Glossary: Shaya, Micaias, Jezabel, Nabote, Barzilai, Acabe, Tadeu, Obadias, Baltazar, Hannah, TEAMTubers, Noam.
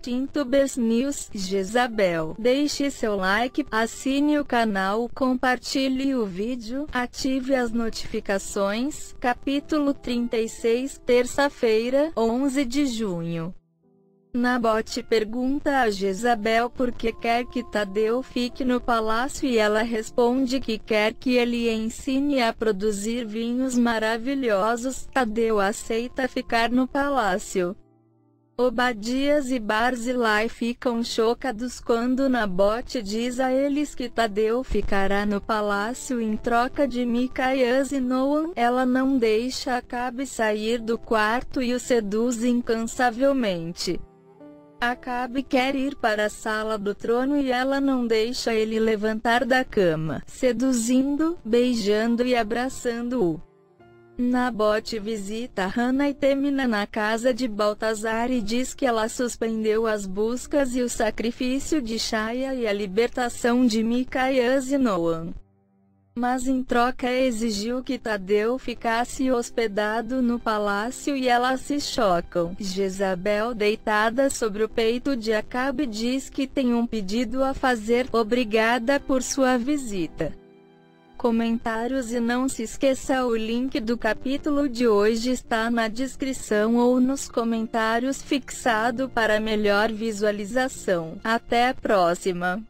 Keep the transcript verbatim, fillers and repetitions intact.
TEAMTubers News. Jezabel, deixe seu like, assine o canal, compartilhe o vídeo, ative as notificações. Capítulo trinta e seis, terça-feira, onze de junho. Nabote pergunta a Jezabel por que quer que Tadeu fique no palácio, e ela responde que quer que ele ensine a produzir vinhos maravilhosos. Tadeu aceita ficar no palácio. Obadias e Barzilai ficam chocados quando Nabote diz a eles que Tadeu ficará no palácio em troca de Micaias e Noam. Ela não deixa Acabe sair do quarto e o seduz incansavelmente. Acabe quer ir para a sala do trono e ela não deixa ele levantar da cama, seduzindo, beijando e abraçando-o. Nabote visita Hannah e Temina na casa de Baltazar e diz que ela suspendeu as buscas e o sacrifício de Shaya e a libertação de Micaias e Noam. Mas em troca exigiu que Tadeu ficasse hospedado no palácio e elas se chocam. Jezabel, deitada sobre o peito de Acabe, diz que tem um pedido a fazer. Obrigada por sua visita, comentários, e não se esqueça, o link do capítulo de hoje está na descrição ou nos comentários fixado para melhor visualização. Até a próxima!